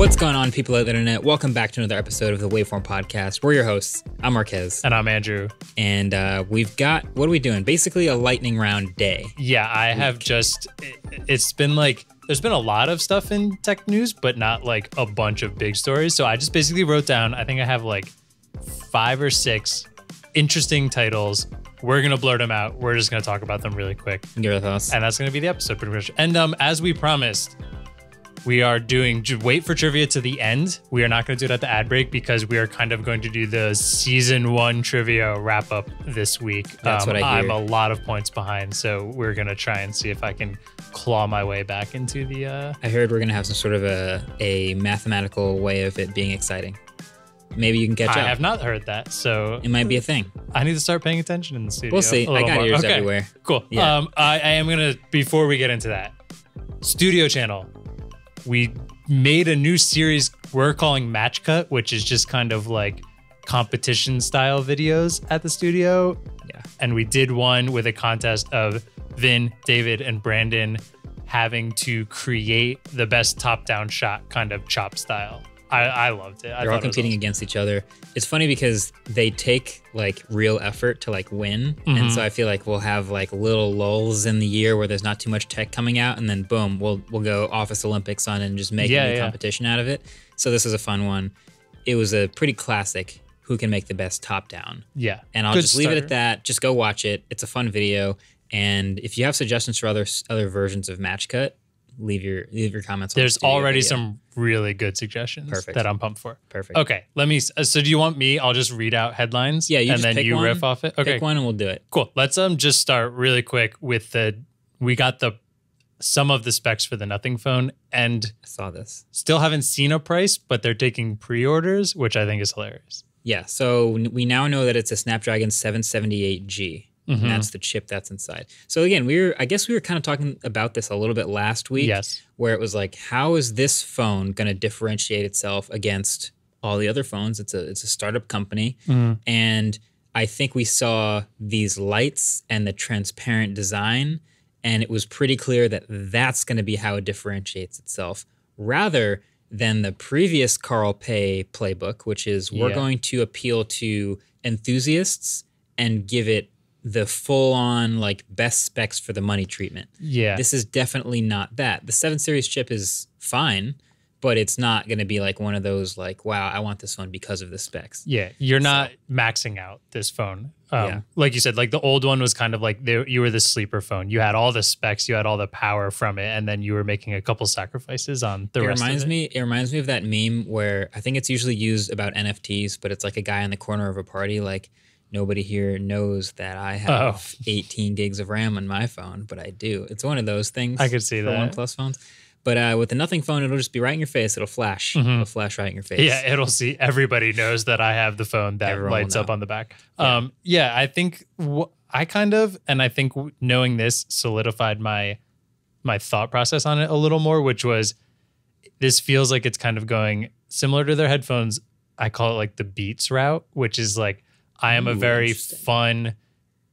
What's going on, people out the internet? Welcome back to another episode of the Waveform Podcast. We're your hosts. I'm Marquez. And I'm Andrew. And we've got, what are we doing? Basically a lightning round day. Yeah, I have just, it's been like, there's been a lot of stuff in tech news, but not like a bunch of big stories. So I just basically wrote down, I think I have like 5 or 6 interesting titles. We're going to blurt them out. We're just going to talk about them really quick. Give your thoughts. And that's going to be the episode pretty much. And as we promised, we are doing, wait for trivia to the end. We are not going to do it at the ad break because we are kind of going to do the season 1 trivia wrap up this week. That's what I hear. I'm a lot of points behind, so we're going to try and see if I can claw my way back into the... I heard we're going to have some sort of a mathematical way of it being exciting. Maybe you can catch up. I have not heard that, so... It might be a thing. I need to start paying attention in the studio. We'll see. I got ears everywhere. Cool. Yeah. I am going to, before we get into that, Studio Channel. We made a new series we're calling Match Cut, which is just kind of like competition style videos at the studio. Yeah. And we did one with a contest of Vin, David, and Brandon having to create the best top-down shot, kind of chop style. I loved it. They're all competing against each other. It's funny because they take like real effort to like win. Mm-hmm. And so I feel like we'll have like little lulls in the year where there's not too much tech coming out, and then boom, we'll go Office Olympics on and just make a new competition out of it. So this is a fun one. It was a pretty classic who can make the best top down. Yeah. And I'll just leave it at that. Just go watch it. It's a fun video. And if you have suggestions for other versions of Match Cut, leave your comments. There's already some really good suggestions that I'm pumped for. Perfect. Okay, let me. So do you want me? I'll just read out headlines. Yeah, you and then you riff off it. Okay, pick one and we'll do it. Cool. Let's just start really quick with we got some of the specs for the Nothing Phone, and I saw this. Still haven't seen a price, but they're taking pre-orders, which I think is hilarious. Yeah. So we now know that it's a Snapdragon 778G. Mm-hmm. And that's the chip that's inside. So again, I guess we were kind of talking about this a little bit last week. Yes. Where it was like, how is this phone going to differentiate itself against all the other phones? It's a startup company. Mm-hmm. And I think we saw these lights and the transparent design, and it was pretty clear that that's going to be how it differentiates itself, rather than the previous Carl Pei playbook, which is we're going to appeal to enthusiasts and give it the full-on like best specs for the money treatment. Yeah. This is definitely not that. The 7 series chip is fine, but it's not going to be like one of those like, wow, I want this one because of the specs. Yeah, you're not maxing out this phone. Like you said, like the old one was kind of like you were the sleeper phone. You had all the specs, you had all the power from it, and then you were making a couple sacrifices on the rest of it. It reminds me of that meme where I think it's usually used about NFTs, but it's like a guy in the corner of a party like, nobody here knows that I have 18 gigs of RAM on my phone, but I do. It's one of those things. I could see that. For OnePlus phones. But with the Nothing Phone, it'll just be right in your face. It'll flash. Mm-hmm. It'll flash right in your face. Yeah, it'll see. Everybody knows that I have the phone that lights up on the back. Yeah, I think I think knowing this solidified my thought process on it a little more, which was this feels like it's kind of going similar to their headphones. I call it like the Beats route, which is like, I am a very fun,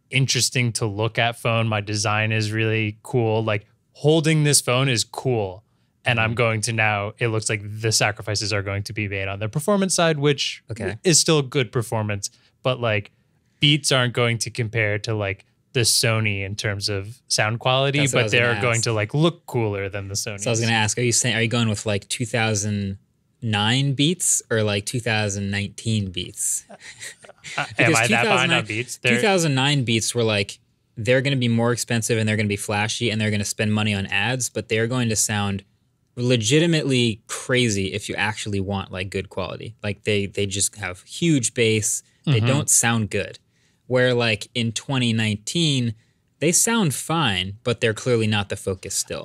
interesting to look at phone. My design is really cool. Like holding this phone is cool. And I'm going to now, it looks like the sacrifices are going to be made on the performance side, which is still good performance. But like Beats aren't going to compare to like the Sony in terms of sound quality, but they're going to like look cooler than the Sony. So I was going to ask, are you going with like 2009 Beats or like 2019 Beats? Am I that behind on Beats? 2009 Beats were like, they're going to be more expensive and they're going to be flashy and they're going to spend money on ads, but they're going to sound legitimately crazy if you actually want like good quality. Like they just have huge bass. They don't sound good. Where like in 2019, they sound fine, but they're clearly not the focus still.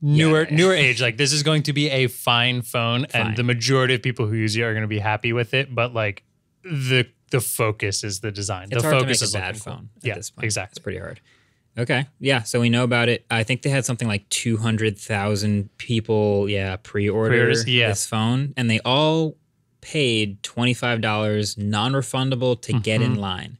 Newer age, like this is going to be a fine phone and the majority of people who use it are going to be happy with it, but like the focus is the design. It's hard to make a bad phone at this point. Exactly. It's pretty hard. Okay. Yeah, so we know about it. I think they had something like 200,000 people pre-order this phone, and they all paid $25 non-refundable to get in line.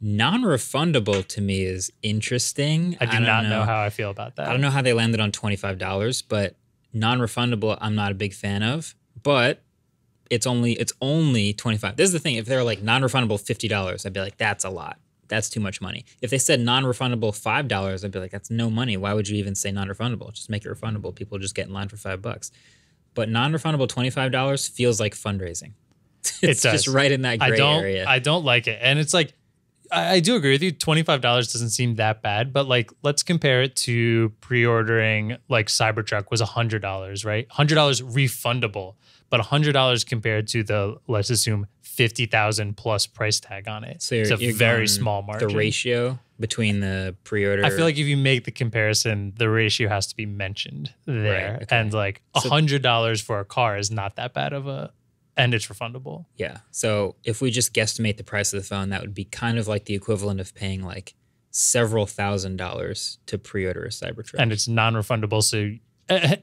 Non-refundable to me is interesting. I do not know how I feel about that. I don't know how they landed on $25, but Non-refundable, I'm not a big fan of, but it's only 25. This is the thing. If they're like non-refundable $50, I'd be like, that's a lot. That's too much money. If they said non-refundable $5, I'd be like, that's no money. Why would you even say non-refundable? Just make it refundable. People just get in line for $5. But non-refundable $25 feels like fundraising. It's just right in that gray area. I don't like it. And it's like, I do agree with you. $25 doesn't seem that bad, but like, let's compare it to pre-ordering. Like Cybertruck was $100, right? $100 refundable, but $100 compared to the, let's assume, 50,000 plus price tag on it. So it's a very small margin. The ratio between the pre-order. I feel like if you make the comparison, the ratio has to be mentioned there. Right, okay. And like $100 for a car is not that bad of a. And it's refundable. Yeah. So if we just guesstimate the price of the phone, that would be kind of like the equivalent of paying like several $1,000s to pre-order a Cybertruck. And it's non-refundable. So,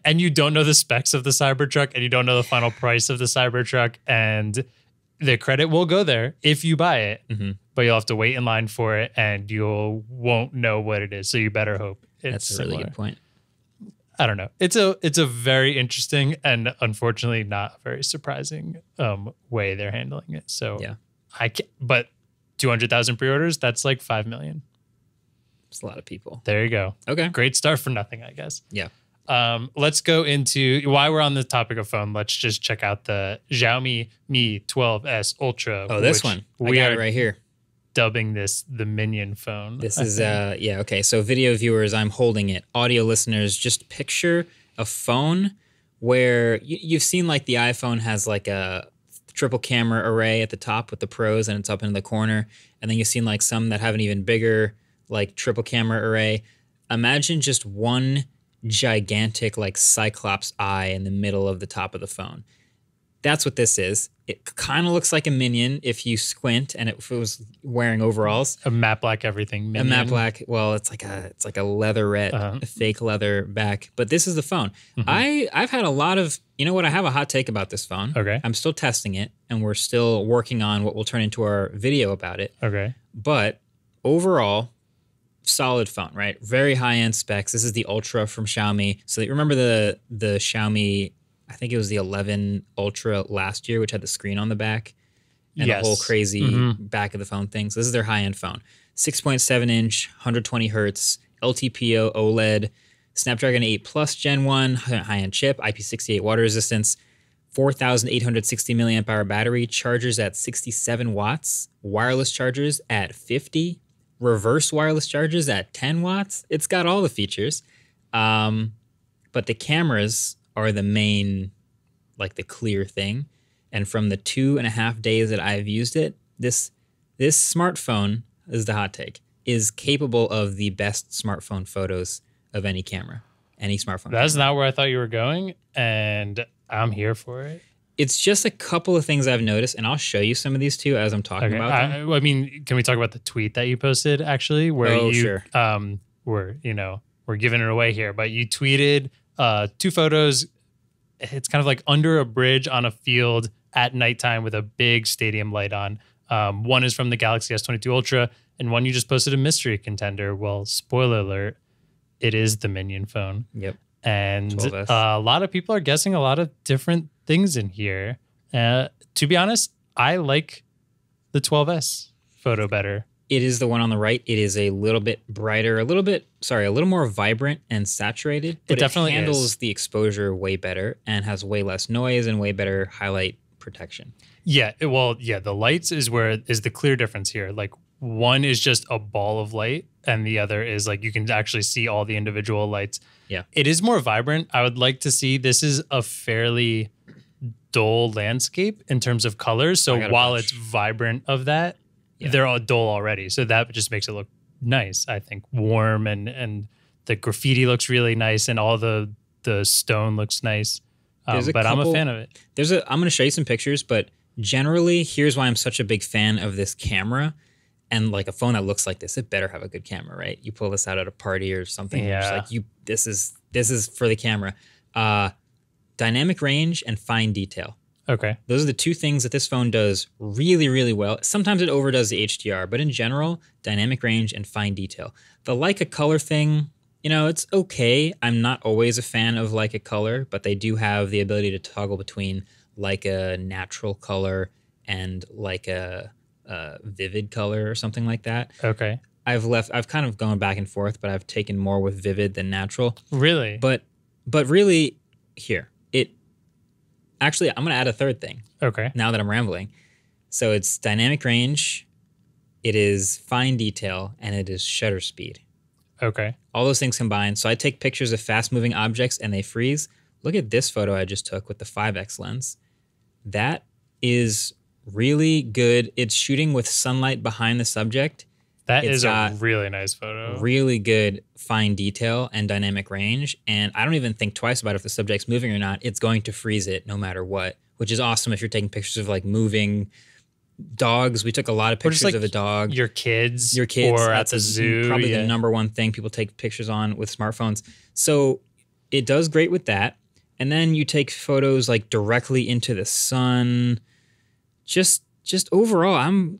and you don't know the specs of the Cybertruck, and you don't know the final price of the Cybertruck, and the credit will go there if you buy it, but you'll have to wait in line for it, and you won't know what it is. So you better hope it's That's a really good point. I don't know. It's a very interesting and unfortunately not very surprising way they're handling it. So yeah, but 200,000 pre-orders, that's like 5 million. It's a lot of people. There you go. Okay, great start for nothing, I guess. Yeah. Let's go into, while we're on the topic of phone, let's just check out the Xiaomi Mi 12S Ultra. Oh, this one. We got it right here. Dubbing this the Minion phone. This is, yeah, okay. So video viewers, I'm holding it. Audio listeners, just picture a phone where you've seen like the iPhone has like a triple camera array at the top with the pros, and it's up in the corner. And then you've seen like some that have an even bigger like triple camera array. Imagine just one gigantic like Cyclops eye in the middle of the top of the phone. That's what this is. It kind of looks like a Minion if you squint, and if it was wearing overalls. A matte black everything Minion. A matte black. Well, it's like a leatherette, a fake leather back. But this is the phone. I've had a lot of, you know what? I have a hot take about this phone. Okay. I'm still testing it, and we're still working on what will turn into our video about it. Okay. But overall, solid phone, right? Very high end specs. This is the Ultra from Xiaomi. So you remember the Xiaomi, I think it was the 11 Ultra last year, which had the screen on the back and the whole crazy back of the phone thing. So this is their high-end phone. 6.7 inch, 120 hertz, LTPO OLED, Snapdragon 8 Plus Gen 1, high-end chip, IP68 water resistance, 4,860 milliamp hour battery, chargers at 67 watts, wireless chargers at 50, reverse wireless chargers at 10 watts. It's got all the features. But the cameras are the main, like the clear thing. And from the 2.5 days that I've used it, this smartphone, is the hot take, is capable of the best smartphone photos of any camera, any smartphone. That's camera. Not where I thought you were going, and I'm here for it. It's just a couple of things I've noticed, and I'll show you some of these too as I'm talking about them. I mean, can we talk about the tweet that you posted actually, where we're giving it away here, but you tweeted, two photos. It's kind of like under a bridge on a field at nighttime with a big stadium light on. One is from the Galaxy S22 Ultra, and one you just posted a mystery contender. Well, spoiler alert, it is the Minion phone. Yep. And a lot of people are guessing a lot of different things in here. To be honest, I like the 12S photo better. It is the one on the right. It is a little bit brighter, a little more vibrant and saturated. But it definitely handles the exposure way better and has way less noise and way better highlight protection. Yeah, well, yeah, the lights is where is the clear difference here. Like one is just a ball of light and the other is like you can actually see all the individual lights. Yeah. It is more vibrant. I would like to see, this is a fairly dull landscape in terms of colors. So while it's vibrant of that, yeah, they're all dull already. So that just makes it look nice, I think. Warm, and the graffiti looks really nice, and all the stone looks nice. But I'm a fan of it. I'm going to show you some pictures, but generally, here's why I'm such a big fan of this camera. And like a phone that looks like this, it better have a good camera, right? You pull this out at a party or something. Yeah. It's like, this is for the camera. Dynamic range and fine detail. Okay. Those are the two things that this phone does really, really well. Sometimes it overdoes the HDR, but in general, dynamic range and fine detail. The Leica color thing, you know, it's okay. I'm not always a fan of Leica color, but they do have the ability to toggle between Leica natural color and Leica vivid color or something like that. Okay. I've kind of gone back and forth, but I've taken more with vivid than natural. Really? But really, here, it, actually, I'm going to add a third thing. Okay. Now that I'm rambling. So it's dynamic range, it is fine detail, and it is shutter speed. Okay. All those things combined. So I take pictures of fast-moving objects and they freeze. Look at this photo I just took with the 5X lens. That is really good. It's shooting with sunlight behind the subject. That is a really nice photo. Really good fine detail and dynamic range. And I don't even think twice about if the subject's moving or not. It's going to freeze it no matter what, which is awesome if you're taking pictures of like moving dogs. We took a lot of pictures like of a dog. Your kids. Or at the zoo. Probably the number one thing people take pictures on with smartphones. So it does great with that. And then you take photos like directly into the sun. Just overall,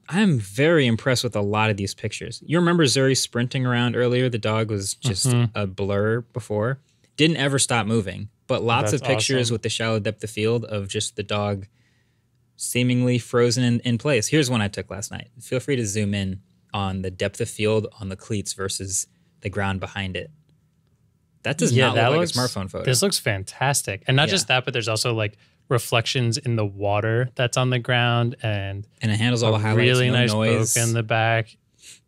I'm very impressed with a lot of these pictures. You remember Zuri sprinting around earlier? The dog was just a blur before. Didn't ever stop moving. But lots of pictures awesome. With the shallow depth of field of just the dog seemingly frozen in place. Here's one I took last night. Feel free to zoom in on the depth of field on the cleats versus the ground behind it. That does not look like a smartphone photo. This looks fantastic. And not just that, but there's also like reflections in the water that's on the ground, and it handles all the highlights. Really nice bokeh in the back.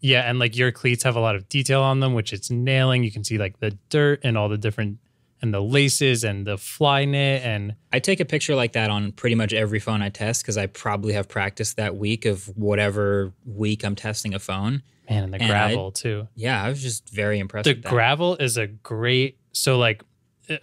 Yeah, and like your cleats have a lot of detail on them, which it's nailing. You can see like the dirt and all the different and the laces and the fly knit. And I take a picture like that on pretty much every phone I test because I probably have practiced that week of whatever week I'm testing a phone. Man, and the gravel too. Yeah, I was just very impressed with that. The gravel is a great, so like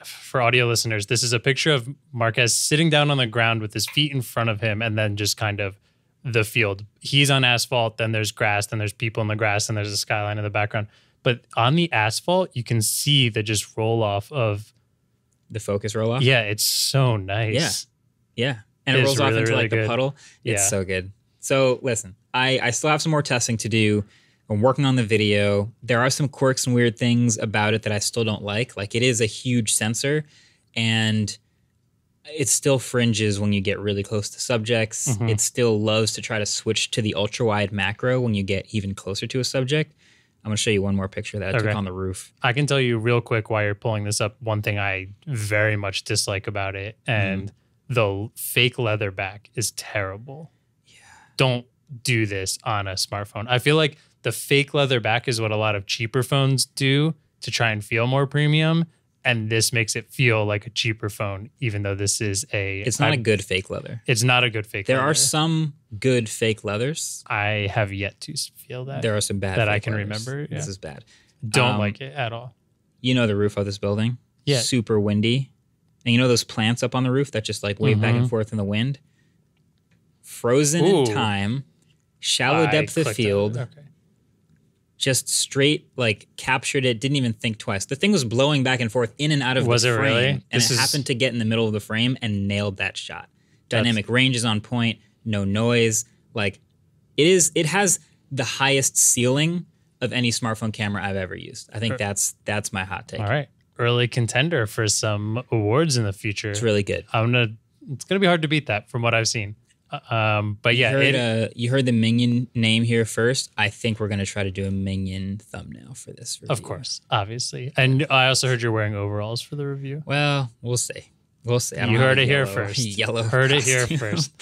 for audio listeners, this is a picture of Marquez sitting down on the ground with his feet in front of him and then just kind of the field. He's on asphalt, then there's grass, then there's people in the grass, and there's a skyline in the background. But on the asphalt, you can see the just roll off of... The focus roll off? Yeah, it's so nice. Yeah, yeah. And it rolls off into like a puddle. It's so good. So listen, I still have some more testing to do. I'm working on the video. There are some quirks and weird things about it that I still don't like. Like it is a huge sensor and it still fringes when you get really close to subjects. Mm-hmm. It still loves to try to switch to the ultra wide macro when you get even closer to a subject. I'm going to show you one more picture that I took on the roof. I can tell you real quick while you're pulling this up, one thing I very much dislike about it, and the fake leather back is terrible. Yeah. Don't do this on a smartphone. I feel like the fake leather back is what a lot of cheaper phones do to try and feel more premium. And this makes it feel like a cheaper phone, even though this is a... It's not a good fake leather. It's not a good fake leather. There are some good fake leathers. I have yet to feel that. There are some bad that I can remember. Yeah. This is bad. Don't like it at all. You know the roof of this building? Yeah. Super windy. And you know those plants up on the roof that just like wave back and forth in the wind? Frozen in time. Shallow depth of field. Okay. Just straight, like, captured it, didn't even think twice. The thing was blowing back and forth in and out of the frame. Was it really? And it happened to get in the middle of the frame and nailed that shot. Dynamic range is on point, no noise. Like, it has the highest ceiling of any smartphone camera I've ever used. I think that's my hot take. All right. Early contender for some awards in the future. It's really good. It's going to be hard to beat that from what I've seen. But yeah, you heard the Minion name here first. I think we're going to try to do a Minion thumbnail for this review. Of course, obviously. And I also heard you're wearing overalls for the review. Well, we'll see. We'll see. You heard it here first. Yellow. Heard it here first.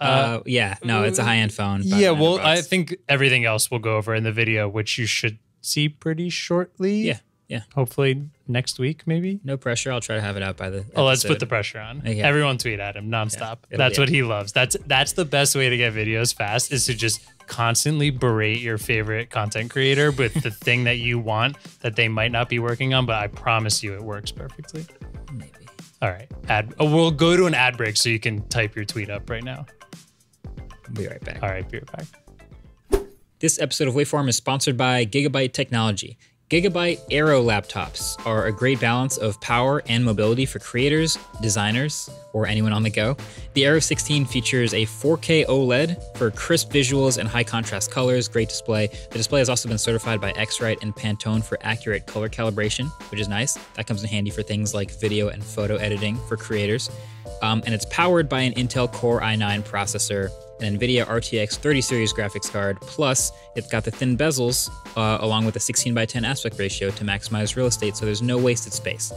Yeah, no, it's a high-end phone. Yeah, well, I think everything else we'll go over in the video, which you should see pretty shortly. Yeah. Yeah. Hopefully next week, maybe. No pressure. I'll try to have it out by the episode. Oh, let's put the pressure on. Okay. Everyone tweet at him nonstop. Yeah, that's what he loves. That's the best way to get videos fast is to just constantly berate your favorite content creator with the thing that you want that they might not be working on, but I promise you it works perfectly. Maybe. All right. We'll go to an ad break so you can type your tweet up right now. Be right back. All right. Be right back. This episode of Waveform is sponsored by Gigabyte Technology. Gigabyte Aero laptops are a great balance of power and mobility for creators, designers, or anyone on the go. The Aero 16 features a 4K OLED for crisp visuals and high contrast colors, great display. The display has also been certified by Xrite and Pantone for accurate color calibration, which is nice. That comes in handy for things like video and photo editing for creators. And it's powered by an Intel Core i9 processor, an NVIDIA RTX 30 series graphics card, plus it's got the thin bezels along with a 16:10 aspect ratio to maximize real estate, so there's no wasted space.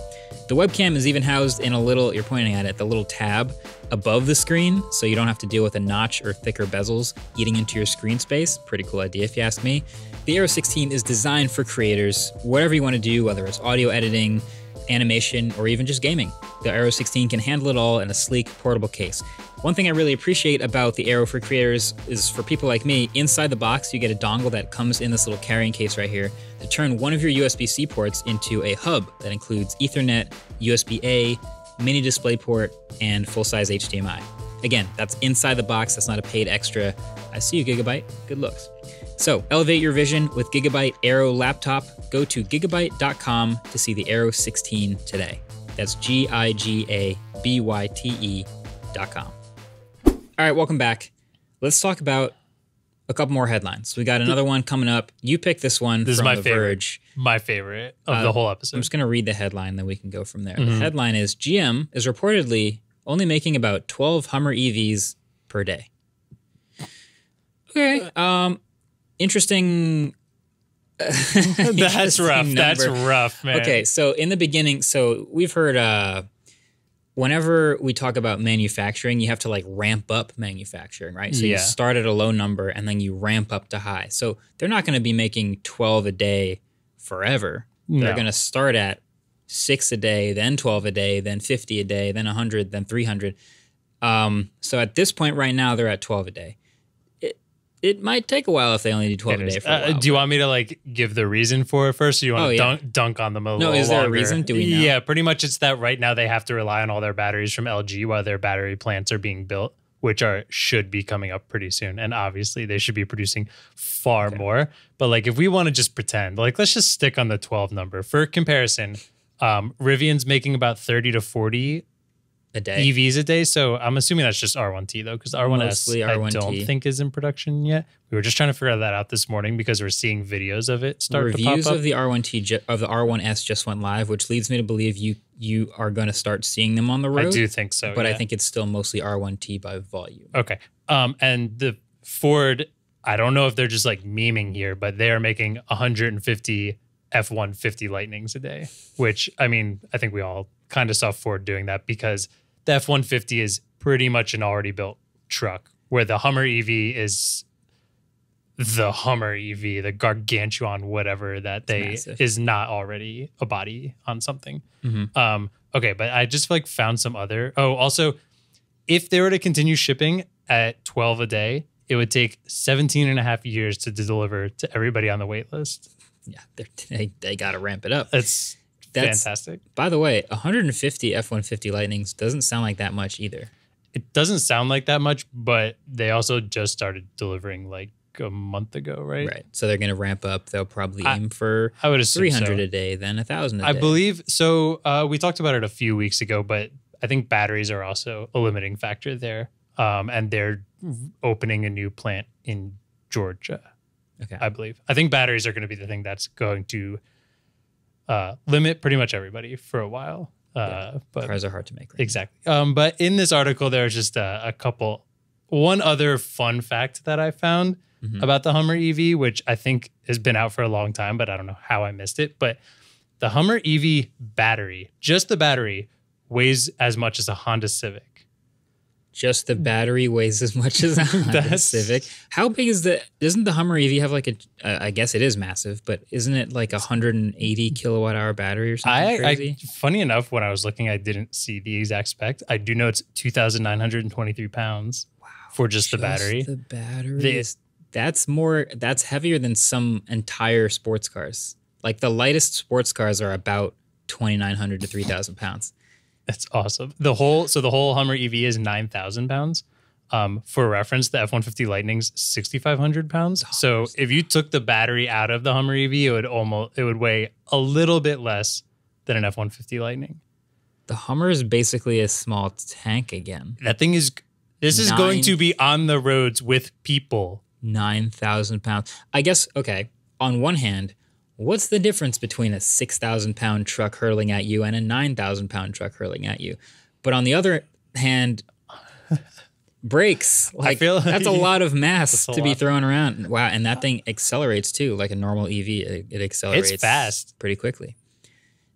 The webcam is even housed in a little, you're pointing at it, the little tab above the screen, so you don't have to deal with a notch or thicker bezels eating into your screen space. Pretty cool idea if you ask me. The Aero 16 is designed for creators, whatever you want to do, whether it's audio editing, animation, or even just gaming. The Aero 16 can handle it all in a sleek, portable case. One thing I really appreciate about the Aero for creators is, for people like me, inside the box you get a dongle that comes in this little carrying case right here to turn one of your USB-C ports into a hub that includes Ethernet, USB-A, mini DisplayPort, and full-size HDMI. Again, that's inside the box, that's not a paid extra. I see you, Gigabyte, good looks. So elevate your vision with Gigabyte Aero laptop. Go to gigabyte.com to see the Aero 16 today. That's Gigabyte.com. All right, welcome back. Let's talk about a couple more headlines. We got another one coming up. You picked this one. This from is my favorite. Verge. My favorite of the whole episode. I'm just going to read the headline, then we can go from there. Mm-hmm. The headline is GM is reportedly only making about 12 Hummer EVs per day. Okay. Interesting. That's rough. Number. That's rough, man. Okay, so in the beginning, so we've heard whenever we talk about manufacturing, you have to like ramp up manufacturing, right? So you start at a low number and then you ramp up to high. So they're not going to be making 12 a day forever. No. They're going to start at 6 a day, then 12 a day, then 50 a day, then 100, then 300. So at this point right now, they're at 12 a day. It might take a while if they only do 12 a day for a while. Do you want me to like give the reason for it first, or do you want to dunk on them a little longer? No, is there a reason? Do we know? Yeah, pretty much it's that right now they have to rely on all their batteries from LG while their battery plants are being built, which should be coming up pretty soon. And obviously they should be producing far more. But like if we want to just pretend, like let's just stick on the 12 number. For comparison, Rivian's making about 30 to 40 a day. EVs a day. So I'm assuming that's just R1T though, because R1S I don't think is in production yet. We were just trying to figure that out this morning because we're seeing videos of it start to pop up. Reviews of the R1S just went live, which leads me to believe you are going to start seeing them on the road. I do think so, but I think it's still mostly R1T by volume. Okay, and the Ford, I don't know if they're just like memeing here, but they are making 150 F-150 Lightnings a day, which I mean I think we all kind of saw Ford doing that because the F-150 is pretty much an already built truck, where the Hummer EV is the Hummer EV, the gargantuan whatever that they is not already a body on something. Mm-hmm. Okay, but I just like found some other. Oh, also, if they were to continue shipping at 12 a day, it would take 17.5 years to deliver to everybody on the wait list. Yeah, they got to ramp it up. That's fantastic. By the way, 150 F-150 Lightnings doesn't sound like that much either. It doesn't sound like that much, but they also just started delivering like a month ago, right? Right. So they're going to ramp up. They'll probably aim for 300 a day, then 1,000 a day. I believe. So we talked about it a few weeks ago, but I think batteries are also a limiting factor there. And they're opening a new plant in Georgia, okay, I believe. I think batteries are going to be the thing that's going to limit pretty much everybody for a while. But cars are hard to make. Right? Exactly. But in this article, there's just one other fun fact that I found about the Hummer EV, which I think has been out for a long time, but I don't know how I missed it. But the Hummer EV battery, just the battery, weighs as much as a Honda Civic. Just the battery weighs as much as a Honda Civic. How big is the? Doesn't the Hummer EV have like a? I guess it is massive, but isn't it like 180 kilowatt hour battery or something crazy? Funny enough, when I was looking, I didn't see the exact spec. I do know it's 2,923 pounds. Wow, for just the battery. The battery. That's more. That's heavier than some entire sports cars. Like the lightest sports cars are about 2,900 to 3,000 pounds. That's awesome. The whole Hummer EV is 9,000 pounds. For reference, the F-150 Lightning's 6,500 pounds. So if you took the battery out of the Hummer EV, it would weigh a little bit less than an F-150 Lightning. The Hummer is basically a small tank again. That thing is, this is going to be on the roads with people. 9,000 pounds. I guess, okay, on one hand, what's the difference between a 6,000 pound truck hurling at you and a 9,000 pound truck hurling at you? But on the other hand, brakes, like, I feel like that's a lot of mass to be thrown around. Wow, and that thing accelerates too, like a normal EV, it accelerates. It's fast. Pretty quickly.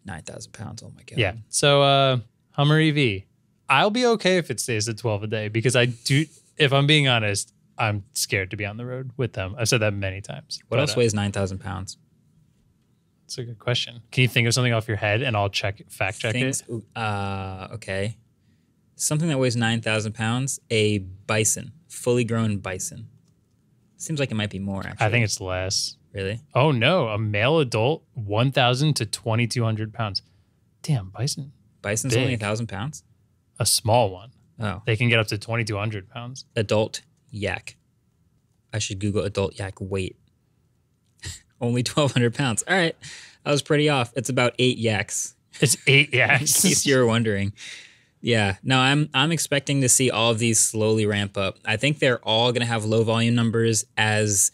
9,000 pounds, oh my God. Yeah, so Hummer EV. I'll be okay if it stays at 12 a day because I do, if I'm being honest, I'm scared to be on the road with them. I've said that many times. What else weighs 9,000 pounds? That's a good question. Can you think of something off your head and I'll fact check it? Okay. Something that weighs 9,000 pounds, a bison, fully grown bison. Seems like it might be more, actually. I think it's less. Really? Oh, no. A male adult, 1,000 to 2,200 pounds. Damn, bison. Bison's big. Only 1,000 pounds? A small one. Oh. They can get up to 2,200 pounds. Adult yak. I should Google adult yak weight. Only 1,200 pounds. All right. I was pretty off. It's about 8 yaks. It's 8 yaks. In case you were wondering. Yeah. No, I'm expecting to see all of these slowly ramp up. I think they're all going to have low volume numbers. As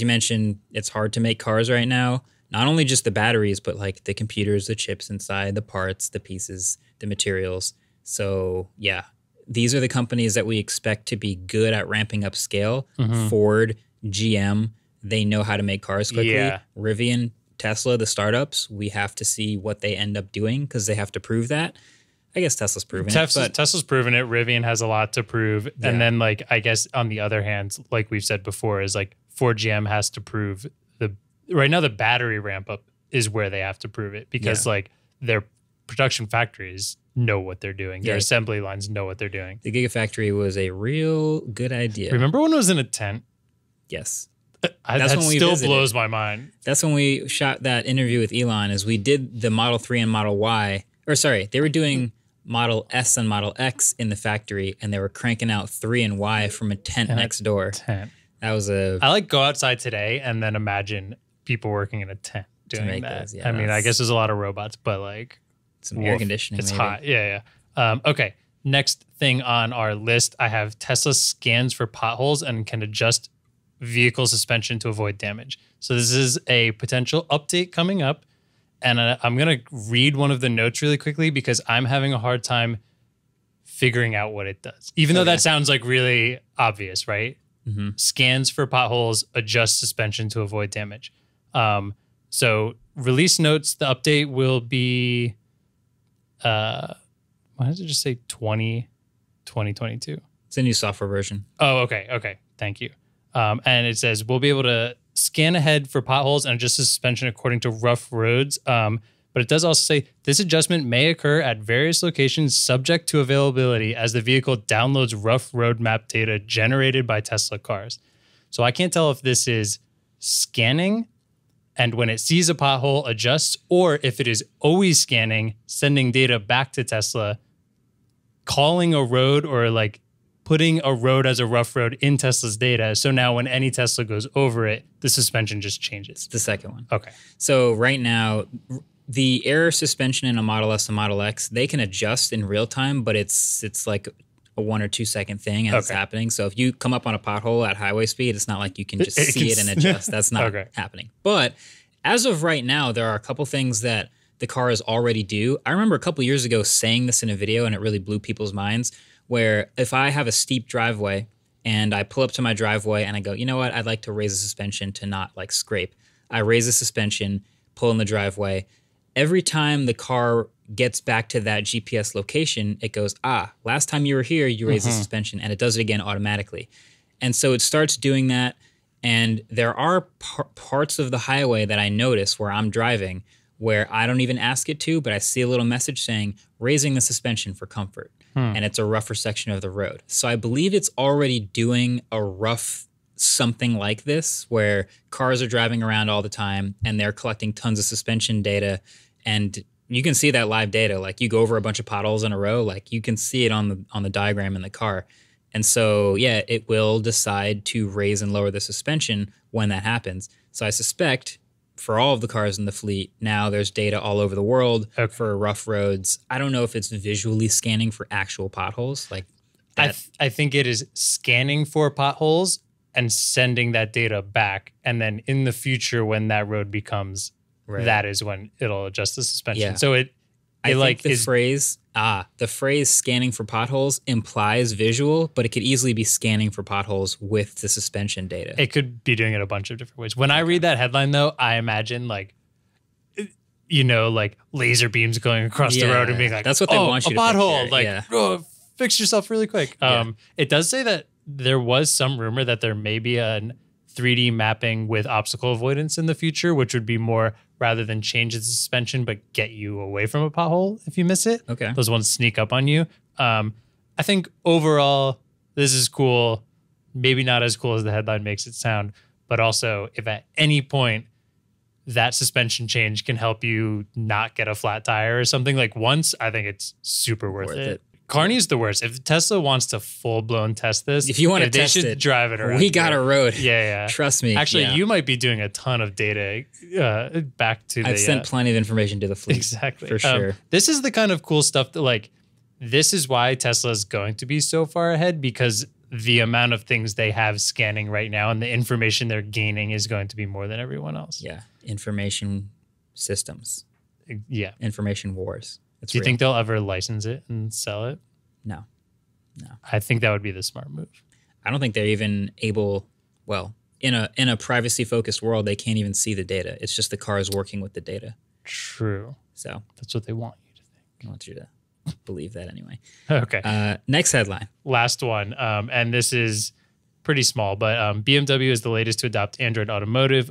you mentioned, it's hard to make cars right now. Not only just the batteries, but like the computers, the chips inside, the parts, the pieces, the materials. So, yeah. These are the companies that we expect to be good at ramping up scale. Mm-hmm. Ford, GM, they know how to make cars quickly. Yeah. Rivian, Tesla, the startups, we have to see what they end up doing because they have to prove that. I guess Tesla's proven it. But Tesla's proven it. Rivian has a lot to prove. Yeah. And then, like, I guess on the other hand, like we've said before, is like Ford GM has to prove right now the battery ramp up is where they have to prove it because, yeah, like, their production factories know what they're doing. Their assembly lines know what they're doing. The Gigafactory was a real good idea. Remember when it was in a tent? Yes. That still blows my mind. That's when we shot that interview with Elon, is we did the Model 3 and Model Y. Or sorry, they were doing Model S and Model X in the factory, and they were cranking out 3 and Y from a tent next door. Tent. That was a... I like go outside today and then imagine people working in a tent doing that. Those, yeah, I mean, I guess there's a lot of robots, but like... Some air conditioning. It's maybe hot. Yeah, yeah. Okay, next thing on our list, I have Tesla scans for potholes and can adjust vehicle suspension to avoid damage. So this is a potential update coming up. And I'm going to read one of the notes really quickly because I'm having a hard time figuring out what it does. Even though that sounds like really obvious, right? Mm-hmm. Scans for potholes, adjust suspension to avoid damage. So release notes, the update will be, why does it just say 2022? It's a new software version. Oh, okay. Okay. Thank you. And it says, we'll be able to scan ahead for potholes and adjust the suspension according to rough roads. But it does also say this adjustment may occur at various locations subject to availability as the vehicle downloads rough road map data generated by Tesla cars. So I can't tell if this is scanning and when it sees a pothole adjusts, or if it is always scanning, sending data back to Tesla, calling a road or like putting a road as a rough road in Tesla's data. So now when any Tesla goes over it, the suspension just changes. It's the second one. Okay. So right now, the error suspension in a Model S and Model X, they can adjust in real time, but it's like a 1 or 2 second thing and it's happening. So if you come up on a pothole at highway speed, it's not like you can just see it and adjust. That's not happening. But as of right now, there are a couple things that the cars already do. I remember a couple years ago saying this in a video and it really blew people's minds, where if I have a steep driveway and I pull up to my driveway and I go, you know what, I'd like to raise the suspension to not like scrape. I raise the suspension, pull in the driveway. Every time the car gets back to that GPS location, it goes, ah, last time you were here, you raised the suspension, and it does it again automatically. And so it starts doing that. And there are parts of the highway that I notice where I'm driving where I don't even ask it to, but I see a little message saying, raising the suspension for comfort. And it's a rougher section of the road. So I believe it's already doing a rough something like this where cars are driving around all the time and they're collecting tons of suspension data. And you can see that live data. Like you go over a bunch of potholes in a row, like you can see it on the diagram in the car. And so, yeah, it will decide to raise and lower the suspension when that happens. So I suspect for all of the cars in the fleet, now there's data all over the world for rough roads. I don't know if it's visually scanning for actual potholes. Like, I think it is scanning for potholes and sending that data back. And then in the future, when that road becomes, that is when it'll adjust the suspension. Yeah. So I like the phrase, the phrase scanning for potholes implies visual, but it could easily be scanning for potholes with the suspension data. It could be doing it a bunch of different ways. When I read that headline though, I imagine like, you know, like laser beams going across the road and being like, that's what they want you to picture. Pothole, like, fix yourself really quick. It does say that there was some rumor that there may be an 3D mapping with obstacle avoidance in the future, which would be more rather than change the suspension, but get you away from a pothole if you miss it. Okay. Those ones sneak up on you. I think overall, this is cool. Maybe not as cool as the headline makes it sound, but also if at any point that suspension change can help you not get a flat tire or something like once, I think it's super worth it. Carney's the worst. If Tesla wants to full-blown test this, if you want to test it, they should drive it around. We got a road. Yeah, yeah. Trust me. Actually, you might be doing a ton of data back to I've sent plenty of information to the fleet. Exactly. For sure. This is the kind of cool stuff that, like, this is why Tesla is going to be so far ahead, because the amount of things they have scanning right now and the information they're gaining is going to be more than everyone else. Yeah. Information systems. Yeah. Information wars. It's Do you think they'll ever license it and sell it? No, no. I think that would be the smart move. I don't think they're even able, well, in a privacy-focused world, they can't even see the data. It's just the cars working with the data. True. So that's what they want you to think. I want you to believe that anyway. Okay. Next headline. Last one, and this is pretty small, but BMW is the latest to adopt Android Automotive.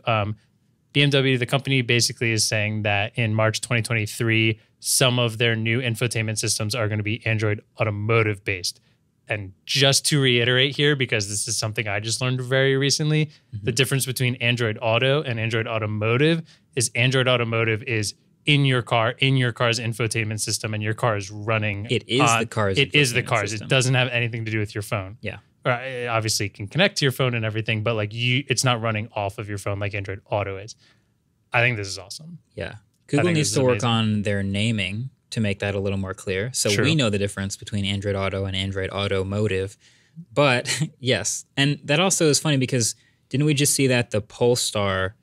BMW, the company, basically is saying that in March 2023, some of their new infotainment systems are going to be Android Automotive based. And just to reiterate here, because this is something I just learned very recently, the difference between Android Auto and Android Automotive is Android Automotive is in your car, in your car's infotainment system, and your car is running. It is the car's infotainment system. It is the car's. It doesn't have anything to do with your phone. Yeah. Or obviously it can connect to your phone and everything, but like it's not running off of your phone like Android Auto is. I think this is awesome. Yeah. Google needs to work on their naming to make that a little more clear. So we know the difference between Android Auto and Android Automotive. But yes, and that also is funny because didn't we just see that the Polestar,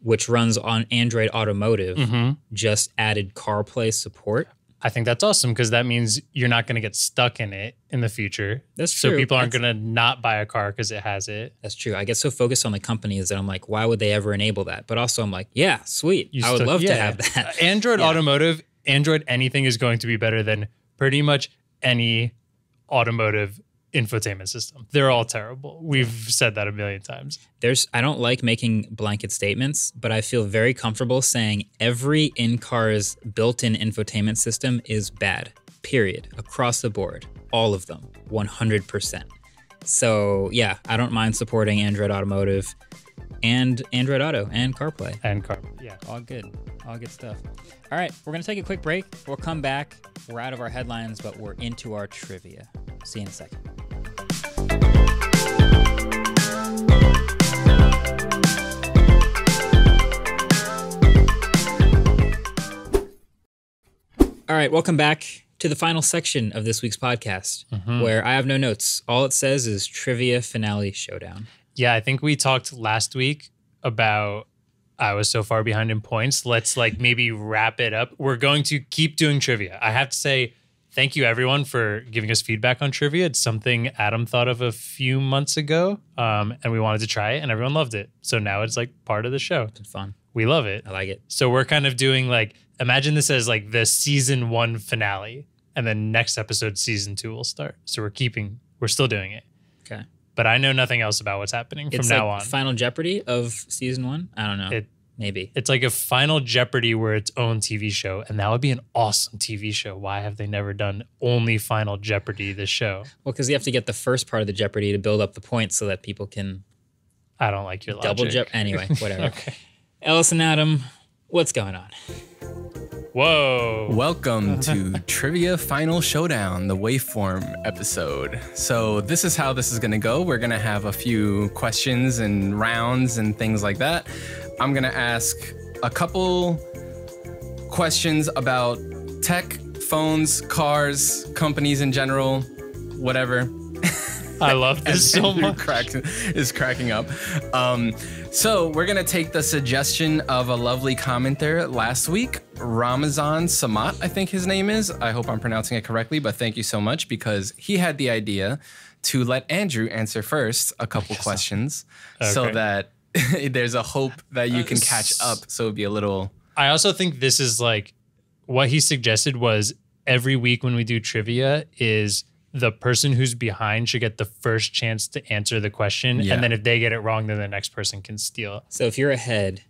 which runs on Android Automotive, just added CarPlay support? I think that's awesome because that means you're not going to get stuck in it in the future. That's true. So people aren't going to not buy a car because it has it. That's true. I get so focused on the companies that I'm like, why would they ever enable that? But also I'm like, yeah, sweet. I would love to have that. Android Automotive, Android anything is going to be better than pretty much any automotive infotainment system. They're all terrible. We've said that a million times. I don't like making blanket statements, but I feel very comfortable saying every in-car's built-in infotainment system is bad, period, across the board, all of them, 100%. So yeah, I don't mind supporting Android Automotive and Android Auto and CarPlay. And CarPlay, yeah. All good stuff. All right, we're gonna take a quick break. We'll come back. We're out of our headlines, but we're into our trivia. See you in a second. All right, welcome back to the final section of this week's podcast, where I have no notes. All it says is trivia finale showdown. Yeah, I think we talked last week about I was so far behind in points. Let's like maybe wrap it up. We're going to keep doing trivia. I have to say thank you everyone for giving us feedback on trivia. It's something Adam thought of a few months ago, and we wanted to try it, and everyone loved it. So now it's like part of the show. It's fun. We love it. I like it. So we're kind of doing like, imagine this as like the season one finale, and then next episode, season two will start. So we're still doing it. Okay. But I know nothing else about what's happening from now on. Final Jeopardy of season one? I don't know. Maybe. It's like a Final Jeopardy where its own TV show, and that would be an awesome TV show. Why have they never done only Final Jeopardy, this show? Well, because you have to get the first part of the Jeopardy to build up the points so that people can... I don't like your logic. Anyway, whatever. Okay. Ellis and Adam, what's going on? Whoa. Welcome to Trivia Final Showdown, the waveform episode. So this is how this is going to go. We're going to have a few questions and rounds and things like that. I'm going to ask a couple questions about tech, phones, cars, companies in general, whatever. I love this so much. Cracking up. So we're going to take the suggestion of a lovely commenter last week, Ramazan Samat, I think his name is. I hope I'm pronouncing it correctly, but thank you so much, because he had the idea to let Andrew answer first a couple questions so that there's a hope that you can catch up. So it'd be a little... I also think this is like what he suggested was every week when we do trivia is... the person who's behind should get the first chance to answer the question. Yeah. And then if they get it wrong, then the next person can steal. So if you're ahead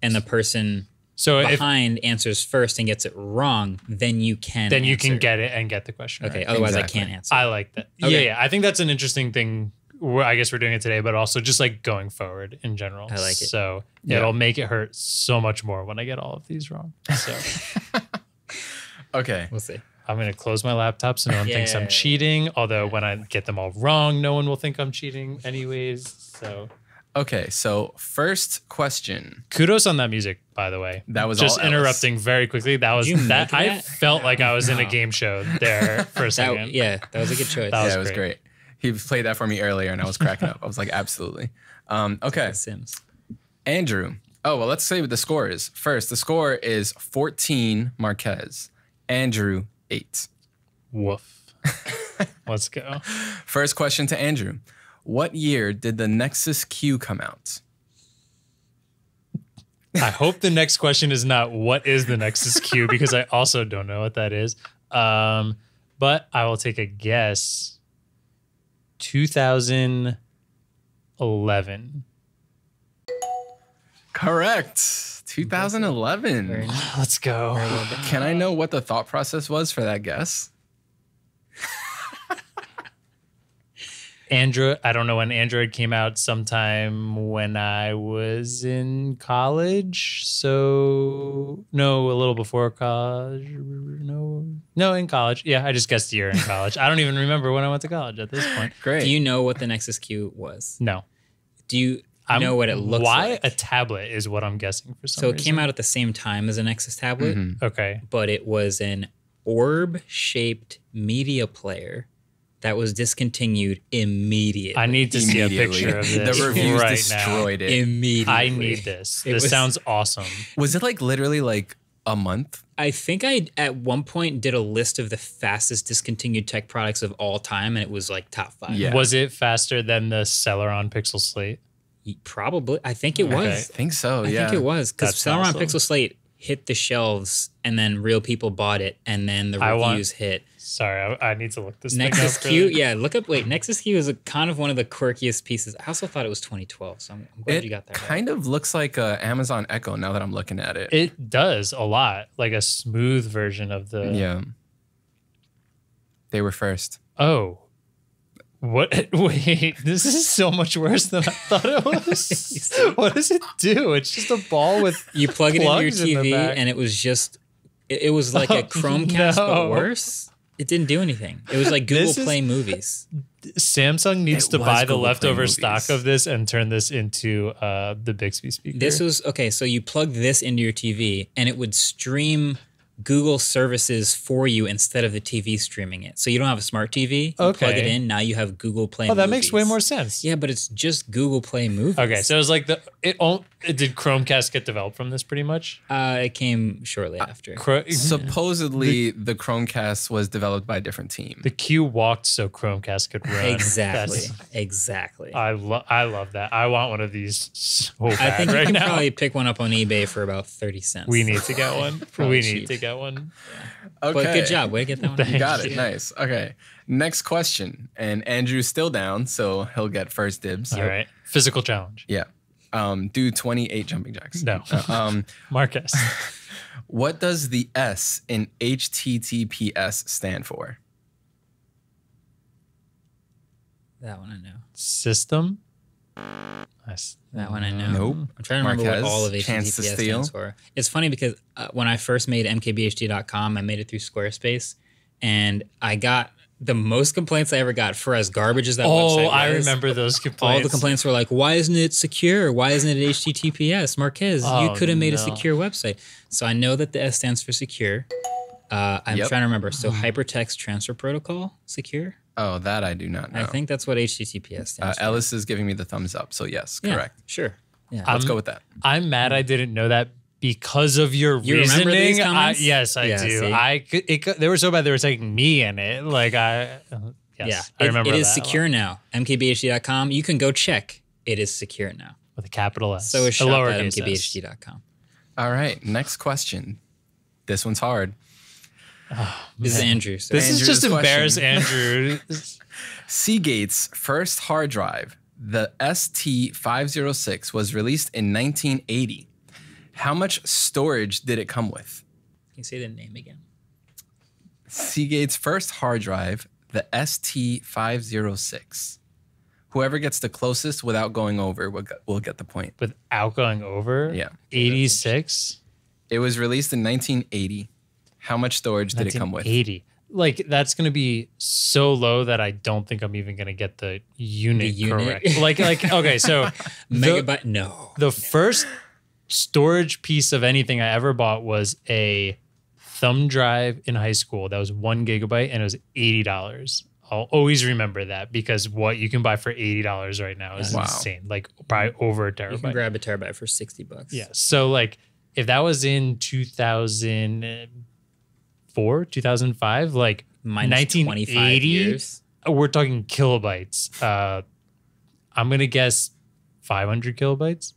and the person behind answers first and gets it wrong, then you can get it and get the question right. Okay, otherwise I can't answer. I like that. Okay. Yeah, I think that's an interesting thing. I guess we're doing it today, but also just like going forward in general. I like it. So it'll make it hurt so much more when I get all of these wrong. So. Okay. We'll see. I'm going to close my laptop so no one thinks I'm cheating. Although when I get them all wrong, no one will think I'm cheating anyways. So, okay. So first question. Kudos on that music, by the way. That was just all interrupting Alice. Very quickly. That was that. I felt like I was in a game show there for a second. Yeah, that was a good choice. That was great. He played that for me earlier, and I was cracking up. I was like, absolutely. Okay. Sims. Andrew. Oh well, let's say what the score is first. The score is 14 Marquez. Andrew. 8. Woof. Let's go. First question to Andrew. What year did the Nexus Q come out? I hope the next question is not what is the Nexus Q, because I also don't know what that is. But I will take a guess. 2011. Correct. 2011. Let's go. Can I know what the thought process was for that guess? Android, I don't know when Android came out, sometime when I was in college. So, no, a little before college. No, in college. Yeah, I just guessed the year in college. I don't even remember when I went to college at this point. Great. Do you know what the Nexus Q was? No. Do you... I know what it looks like. Why a tablet is what I'm guessing for some reason. So it came out at the same time as a Nexus tablet. Mm-hmm. Okay. But it was an orb-shaped media player that was discontinued immediately. I need to see a picture of this. The reviews destroyed it. Immediately. I need this. This sounds awesome. Was it like literally like a month? I think I, at one point, did a list of the fastest discontinued tech products of all time, and it was like top 5. Yeah. Was it faster than the Celeron Pixel Slate? Probably. I think it was. I think so, I think it was. Because Celeron Pixel Slate hit the shelves, and then real people bought it, and then the reviews hit. Sorry, I need to look this Nexus thing up. Nexus Q, look up. Wait, Nexus Q is kind of one of the quirkiest pieces. I also thought it was 2012, so I'm glad you got that It kind of looks like an Amazon Echo now that I'm looking at it. It does a lot. Like a smooth version of the... Yeah. They were first. Oh. What? Wait, this is so much worse than I thought it was. What does it do? It's just a ball with you plug it into your TV, and it was just, it was like a Chromecast, but worse. It didn't do anything. It was like Google Play Movies. Samsung needs to buy the leftover stock of this and turn this into the Bixby speaker. This was so you plug this into your TV, and it would stream Google services for you instead of the TV streaming it. So you don't have a smart TV. You plug it in. Now you have Google Play Movies. Oh, that makes way more sense. Yeah, but it's just Google Play Movies. Okay, so it was like the... Did Chromecast get developed from this pretty much? It came shortly after. Supposedly, the Chromecast was developed by a different team. The Q walked so Chromecast could run. Exactly. Exactly. I love that. I want one of these so bad I think you can probably pick one up on eBay for about 30 cents. We need to get one. We need to get one. Okay. But good job. Way to get that one. You got it. Nice. Okay. Next question. And Andrew's still down, so he'll get first dibs. All right. Physical challenge. Yeah. Do 28 jumping jacks. No. Marcus. What does the S in HTTPS stand for? That one I know. System? That one I know. Nope. I'm trying to remember what all of HTTPS stands for. It's funny because when I first made mkbhd.com, I made it through Squarespace, and I got the most complaints I ever got for as garbage as that website was. Oh, I remember those complaints. All the complaints were like, why isn't it secure? Why isn't it HTTPS? Marquez, you could have made a secure website. So I know that the S stands for secure. I'm trying to remember. So Hypertext Transfer Protocol, secure? Oh, that I do not know. I think that's what HTTPS stands for. Ellis is giving me the thumbs up. So yes, correct. Sure. Yeah. Let's go with that. I'm mad I didn't know that. Because of your reasoning, remember these comments? Yes, I do. See? They were so bad they were taking me in it. Like I remember. It is secure now. mkbhd.com. You can go check. It is secure now with a capital S. So is shop.mkbhd.com. All right, next question. This one's hard. Oh, this is Andrew. So this is just embarrass Andrew. Seagate's first hard drive, the ST506, was released in 1980. How much storage did it come with? Can you say the name again? Seagate's first hard drive, the ST506. Whoever gets the closest without going over will get the point. Without going over? Yeah. 86? It was released in 1980. How much storage did it come with? 80. Like, that's going to be so low that I don't think I'm even going to get the unit correct. Okay, so... Megabyte? No. The first... storage piece of anything I ever bought was a thumb drive in high school. That was 1 gigabyte and it was $80. I'll always remember that because what you can buy for $80 right now is insane. Like probably over a terabyte. You can grab a terabyte for $60. Yeah. So like if that was in 2004, 2005, like minus 1980, 25 years. We're talking kilobytes. I'm going to guess 500 kilobytes.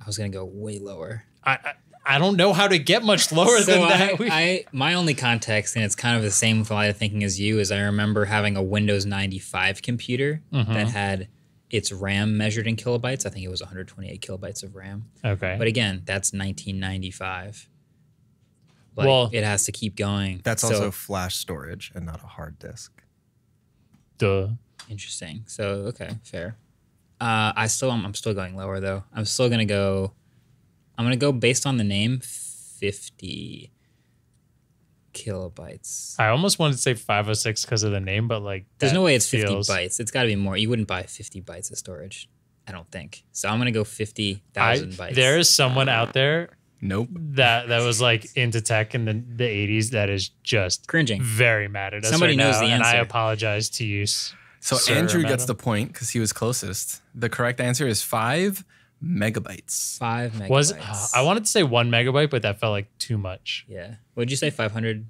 I was gonna go way lower. I don't know how to get much lower than that. My only context, and it's kind of the same line of thinking as you, is I remember having a Windows 95 computer that had its RAM measured in kilobytes. I think it was 128 kilobytes of RAM. Okay, but again, that's 1995. Like, well, it has to keep going. That's also flash storage and not a hard disk. Duh. Interesting. So okay, fair. I'm still going lower though. I'm still gonna go. I'm gonna go based on the name, 50 kilobytes. I almost wanted to say 506 because of the name, but like, there's no way it's 50 bytes. It's got to be more. You wouldn't buy 50 bytes of storage, I don't think. So I'm gonna go 50,000 bytes. There is someone out there. Nope. That was like into tech in the 80s. That is just cringing. Very mad at us. Somebody knows the answer, and I apologize to you. So Sir Andrew gets the point because he was closest. The correct answer is 5 megabytes. 5 megabytes. I wanted to say 1 megabyte, but that felt like too much. Yeah. Would you say 500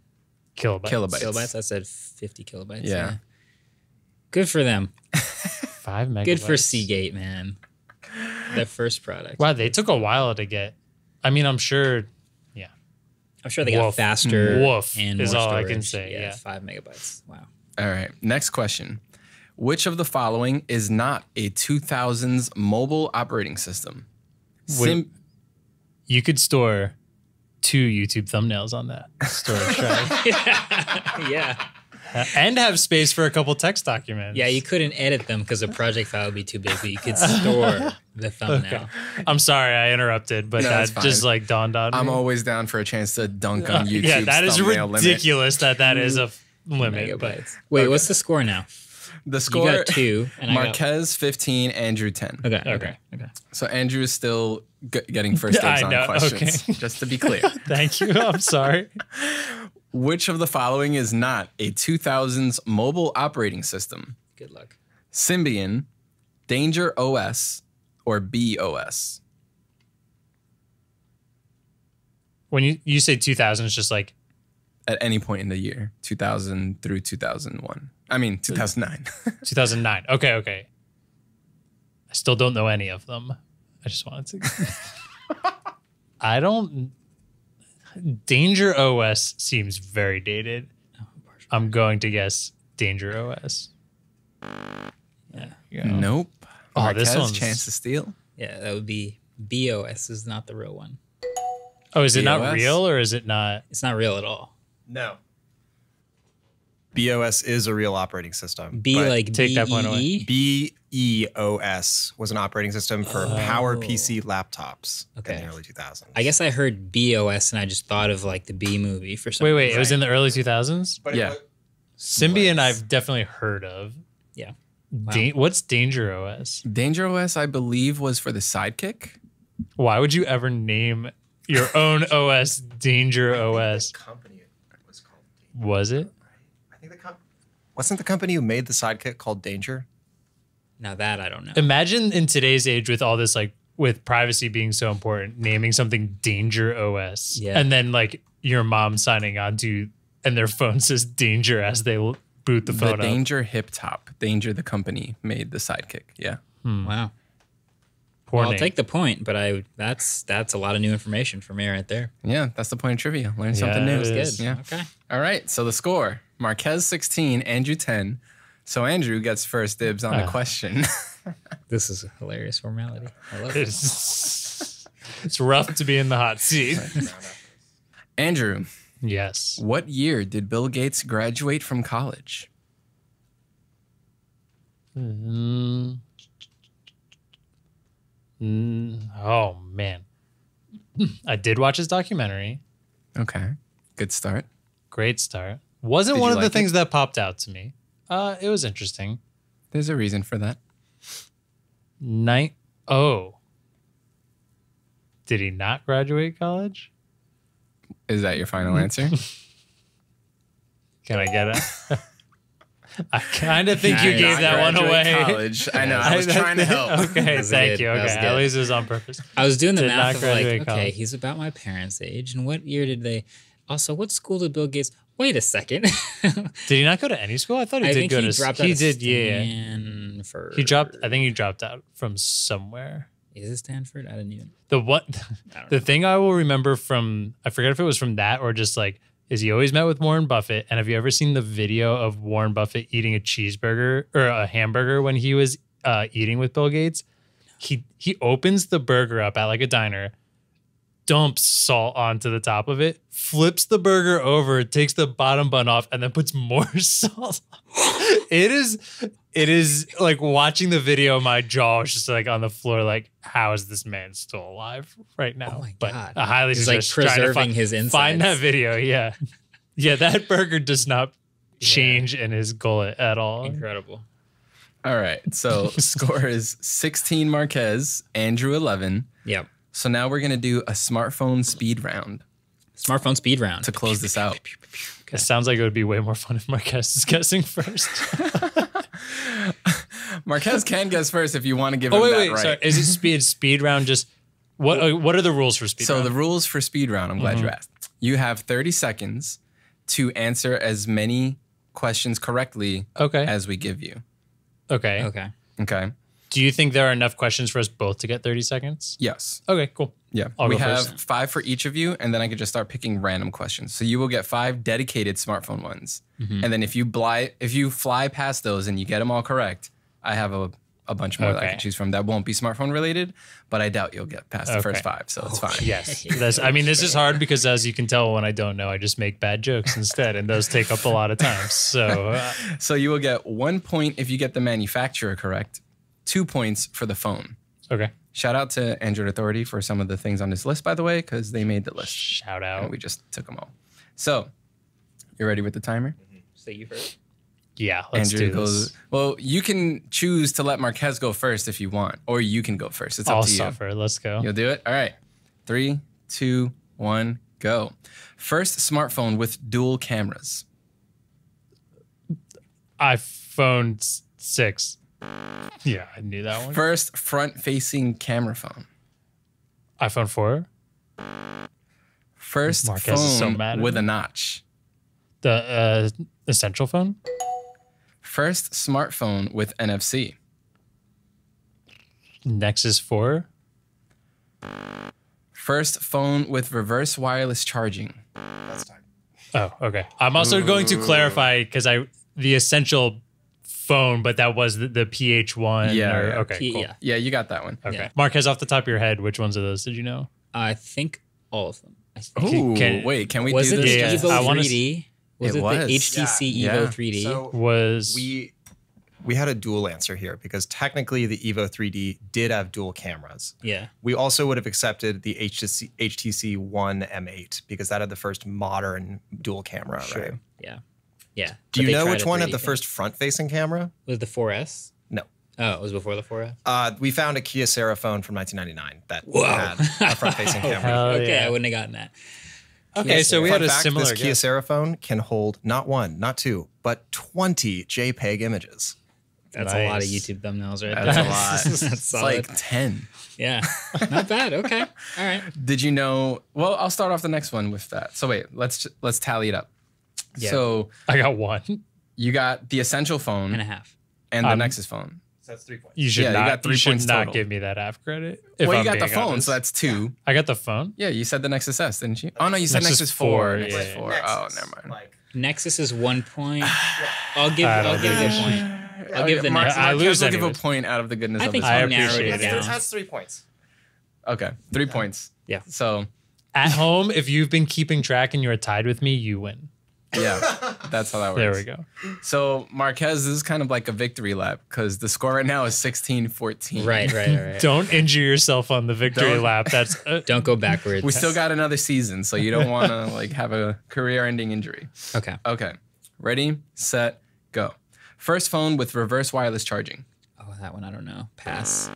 kilobytes? Kilobytes. I said 50 kilobytes. Yeah. Good for them. 5 megabytes. Good for Seagate, man. Their first product. Wow, they took a while to get. I mean, I'm sure. Yeah. I'm sure they got faster. And is more all storage. I can say. Yeah. 5 megabytes. Wow. All right. Next question. Which of the following is not a 2000s mobile operating system? You could store 2 YouTube thumbnails on that storage drive. And have space for a couple text documents. Yeah, you couldn't edit them because the project file would be too big, but you could store the thumbnail. Okay. I'm sorry I interrupted, but that just like dawned on me. I'm always down for a chance to dunk on YouTube's thumbnail. Yeah, that is ridiculous limit. That is a limit. But. Wait, okay. What's the score now? The score, you got 2. And Marquez, 15, Andrew, 10. Okay. So Andrew is still getting first dibs on questions, just to be clear. Thank you. I'm sorry. Which of the following is not a 2000s mobile operating system? Good luck. Symbian, Danger OS, or BOS? When you say 2000, it's just like... At any point in the year, 2000 through 2001. I mean, 2009. 2009. Okay. I still don't know any of them. I just wanted to. I don't. Danger OS seems very dated. I'm going to guess Danger OS. Yeah. Nope. Oh, Marquez, this one's chance to steal. Yeah, that would be BOS. Is not the real one. Oh, is it not real or is it not? It's not real at all. No. BOS is a real operating system. B like take that point away. BEOS was an operating system for PowerPC laptops in the early 2000s. I guess I heard BOS and I just thought of like the B movie for some reason. Wait, it was in the early 2000s? But yeah. Symbian I've definitely heard of. Yeah. Wow. What's Danger OS? Danger OS, I believe, was for the Sidekick. Why would you ever name your own OS Danger OS? The company was called Danger. Was it? I think wasn't the company who made the Sidekick called Danger? Now that I don't know. Imagine in today's age with all this, like, with privacy being so important, naming something Danger OS. Yeah. And then, like, your mom signing on to, and their phone says Danger as they boot the phone up. Danger Hip Top. Danger, the company, made the Sidekick. Yeah. Hmm. Wow. Well, I'll take the point, but that's a lot of new information for me right there. Yeah, that's the point of trivia. Learn something new. Good. Yeah. Okay. All right. So the score: Marquez 16, Andrew 10. So Andrew gets first dibs on the question. This is a hilarious formality. I love it. It's rough to be in the hot seat. Andrew. Yes. What year did Bill Gates graduate from college? Oh, man. I did watch his documentary. Okay. Good start. Great start. Wasn't one of the things that popped out to me. It was interesting. There's a reason for that. Did he not graduate college? Is that your final answer? Can I get it? I kind of think you gave that one away. College. I know. I was trying to help. Okay, thank you. Okay, at least it was on purpose. I was doing the math of like, okay, he's about my parents' age, and what year did they? Also, what school did Bill Gates? Wait a second. Did he not go to any school? I thought he did go to. He did. Yeah. Stanford. He dropped. I think he dropped out from somewhere. Is it Stanford? I didn't even. The thing I will remember from, I forget if it was from that or just like, is he always met with Warren Buffett? And have you ever seen the video of Warren Buffett eating a cheeseburger or a hamburger when he was eating with Bill Gates? No. He opens the burger up at like a diner, dumps salt onto the top of it, flips the burger over, takes the bottom bun off, and then puts more salt on. It is like watching the video, my jaw is just like on the floor, like, how is this man still alive right now? Oh my God. But I highly suggest like preserving his insides. Find that video, yeah. Yeah, that burger does not change in his gullet at all. Incredible. All right, so score is 16 Marquez, Andrew 11. Yep. So now we're going to do a smartphone speed round. Smartphone speed round. To close this out. Okay. It sounds like it would be way more fun if Marquez is guessing first. Marquez can guess first if you want to give him that right. Sorry. Is it speed round? Just what are the rules for speed round? So the rules for speed round, I'm glad you asked. You have 30 seconds to answer as many questions correctly as we give you. Okay. Okay. Okay. Do you think there are enough questions for us both to get 30 seconds? Yes. Okay, cool. Yeah. We have 5 for each of you, and then I could just start picking random questions. So you will get 5 dedicated smartphone ones. Mm-hmm. And then if you fly past those and you get them all correct, I have a bunch more that I can choose from that won't be smartphone related, but I doubt you'll get past the first 5, so it's fine. Yes. I mean, this is hard because as you can tell when I don't know, I just make bad jokes instead, and those take up a lot of time. So, so you will get 1 point if you get the manufacturer correct, 2 points for the phone. Okay. Shout out to Android Authority for some of the things on this list, by the way, because they made the list. Shout out. And we just took them all. So, you ready with the timer? Mm-hmm. Say you first. Yeah, let's do this. Well, you can choose to let Marquez go first if you want, or you can go first. It's up to you. I'll suffer. Let's go. You'll do it? All right. 3, 2, 1, go. First smartphone with dual cameras. iPhone 6. Yeah, I knew that one. First front-facing camera phone. iPhone 4. First phone with a notch. The Essential Phone. First smartphone with NFC. Nexus 4. First phone with reverse wireless charging. That's time. Oh, okay. I'm also going to clarify because the Essential Phone, but that was the PH1. Yeah. Cool. Yeah, you got that one. Okay. Yeah. Marquez, off the top of your head, which ones of those did you know? I think all of them. Oh, wait, can we do this? Yeah, I want to. Was it the HTC Evo 3D? So we had a dual answer here because technically the Evo 3D did have dual cameras. Yeah. We also would have accepted the HTC One M8 because that had the first modern dual camera, right? Yeah. Yeah. Do you know which one had the first front-facing camera? Was it the 4S? No. Oh, it was before the 4S? We found a Kyocera phone from 1999 that had a front-facing camera. Okay, I wouldn't have gotten that. Okay, so we had a similar. This Kyocera phone can hold not one, not two, but 20 JPEG images. That's a lot of YouTube thumbnails, right? That's a lot. That's like 10. Yeah, not bad. Okay, all right. Did you know? Well, I'll start off the next one with that. So wait, let's tally it up. Yeah. So I got one. You got the Essential phone and a half, and the Nexus phone. So that's 3 points. You should not give me that app credit. Well, you got the phone, so that's 2. Yeah. I got the phone. Yeah, you said the Nexus S, didn't you? Oh no, you said Nexus 4. Nexus 4. Oh, never mind. Like, Nexus is 1 point. I'll give a point out of the goodness of the I appreciate it. That's 3 points. Okay, 3 points. Yeah. So at home, if you've been keeping track and you're tied with me, you win. Yeah, that's how that works. There we go. So Marquez, this is kind of like a victory lap because the score right now is 16-14. Right. Don't injure yourself on the victory lap. That's don't go backwards. We still got another season, so you don't want to like have a career-ending injury. Okay. Okay. Ready, set, go. First phone with reverse wireless charging. Oh, that one I don't know. Pass.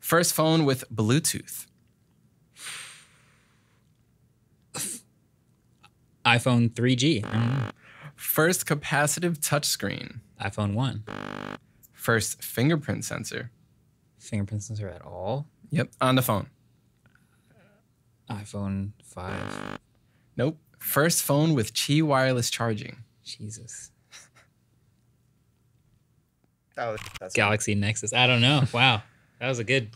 First phone with Bluetooth. iPhone 3G. First capacitive touchscreen. iPhone 1. First fingerprint sensor. Fingerprint sensor at all? Yep. On the phone. iPhone 5. Nope. First phone with Qi wireless charging. Jesus. Galaxy Nexus. I don't know. Wow. That was a good...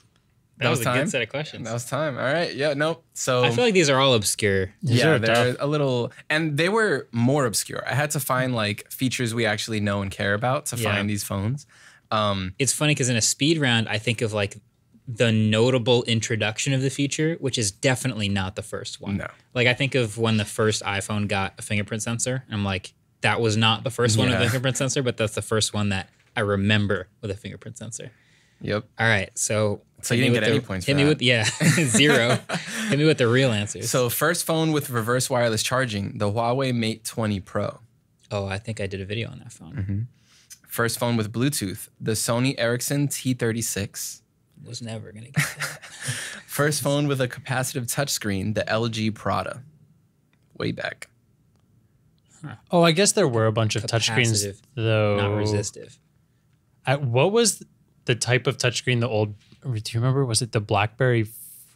That was a good set of questions. That was time. All right. Yeah. Nope. So I feel like these are all obscure. Yeah, they're a little, and they were more obscure. I had to find like features we actually know and care about to find these phones. It's funny because in a speed round, I think of like the notable introduction of the feature, which is definitely not the first one. No. Like I think of when the first iPhone got a fingerprint sensor. And I'm like, that was not the first one with a fingerprint sensor, but that's the first one that I remember with a fingerprint sensor. Yep. All right. So you didn't get any points for that. Zero. Hit me with the real answers. So first phone with reverse wireless charging, the Huawei Mate 20 Pro. Oh, I think I did a video on that phone. First phone with Bluetooth, the Sony Ericsson T36. Was never going to get that. First phone with a capacitive touchscreen, the LG Prada. Way back. Huh. Oh, I guess there were a bunch of touchscreens, though. Not resistive. What was... the type of touchscreen, the old, do you remember? Was it the BlackBerry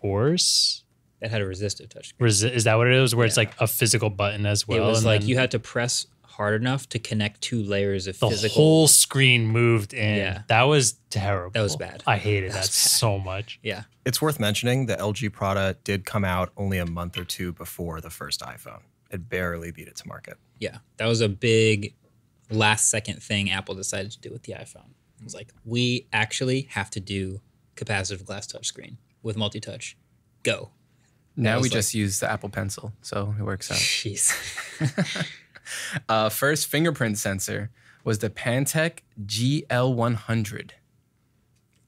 Force? That had a resistive touchscreen. Is that what it is? Where it's like a physical button as well? It was like you had to press hard enough to connect two layers of physical. The whole screen moved in. Yeah. That was terrible. That was bad. I hated that so much. Yeah. It's worth mentioning the LG Prada did come out only a month or two before the first iPhone. It barely beat it to market. Yeah. That was a big last second thing Apple decided to do with the iPhone. It was like, we actually have to do capacitive glass touchscreen with multi-touch. Go. Now we just use the Apple Pencil, so it works out. Jeez. First fingerprint sensor was the Pantech GL100.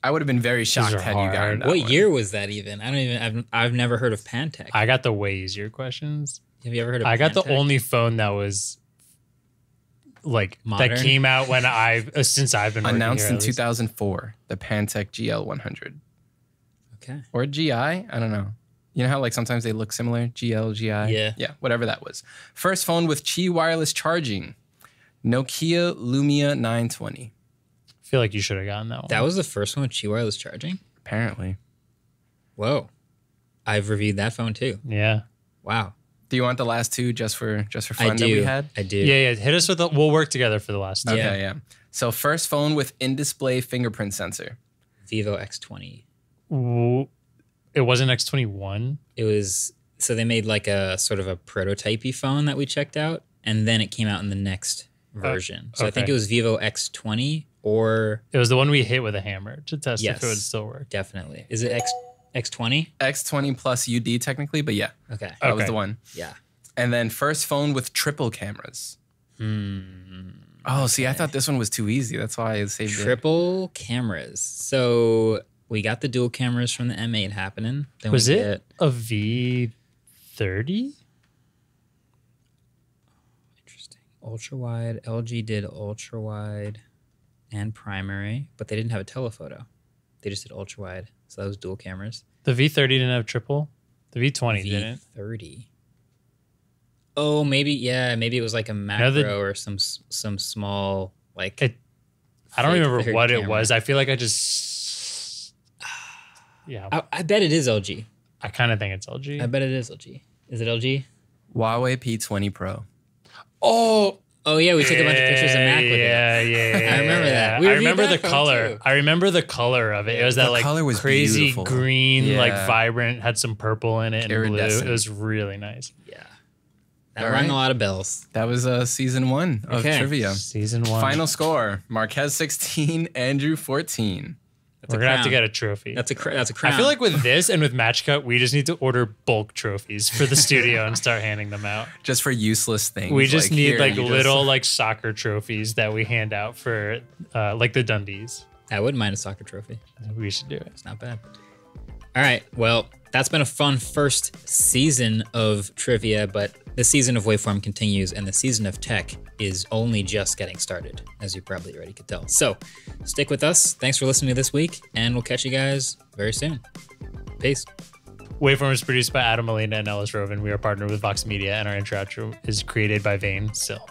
I would have been very shocked had you gotten that. What year was that even? I don't even. I've never heard of Pantech. I got the way easier questions. Have you ever heard of? I got the only phone that was. Like modern? That came out when since I've been announced in 2004, the Pantech GL100. Okay. Or GI, I don't know. You know how like sometimes they look similar, GL, GI. Yeah, whatever that was. First phone with Qi wireless charging, Nokia Lumia 920. I feel like you should have gotten that one. That was the first one with Qi wireless charging? Apparently. Whoa. I've reviewed that phone too. Yeah. Wow. Do you want the last two just for fun that we had? I do. Yeah. Hit us with the, we'll work together for the last two. Okay, yeah. So first phone with in-display fingerprint sensor. Vivo X20. Ooh, it wasn't X21? It was, so they made like a sort of a prototype-y phone that we checked out, and then it came out in the next version. So I think it was Vivo X20 or... It was the one we hit with a hammer to test if it would still work. Definitely. Is it X20? X20 plus UD technically, but yeah. Okay. That was the one. Yeah. And then first phone with triple cameras. Oh, see, I thought this one was too easy. That's why I saved it. Triple cameras. So we got the dual cameras from the M8 happening. Then was it a V30? Interesting. Ultra wide. LG did ultra wide and primary, but they didn't have a telephoto. They just did ultra wide. So that was dual cameras. The V30 didn't have triple. The V20 didn't. V30. Oh, maybe, yeah. Maybe it was like a macro or some small, like... I don't remember what camera. It was. I feel like I just... Yeah. I bet it is LG. I kind of think it's LG. I bet it is LG. Is it LG? Huawei P20 Pro. Oh! Oh, yeah. We took a bunch of pictures of Mac with it. Yeah. I remember that. I remember the color. Too. I remember the color of it. It was that, like, color was crazy beautiful. Green, yeah. like, vibrant. Had some purple in it and blue. It was really nice. Yeah. That rang a lot of bells. That was season one of trivia. Season one. Final score: Marquez 16, Andrew 14. We're gonna have to get a trophy. That's a crown. I feel like with this and with Match Cut, we just need to order bulk trophies for the studio and start handing them out. Just for useless things. We just need like little like soccer trophies that we hand out for like the Dundies. I wouldn't mind a soccer trophy. We should do it. It's not bad. All right. Well, that's been a fun first season of trivia, but the season of Waveform continues and the season of tech is only just getting started, as you probably already could tell. So stick with us. Thanks for listening to this week, and we'll catch you guys very soon. Peace. Waveform is produced by Adam Molina and Ellis Rovin. We are partnered with Vox Media, and our intro outro is created by Vane Sill.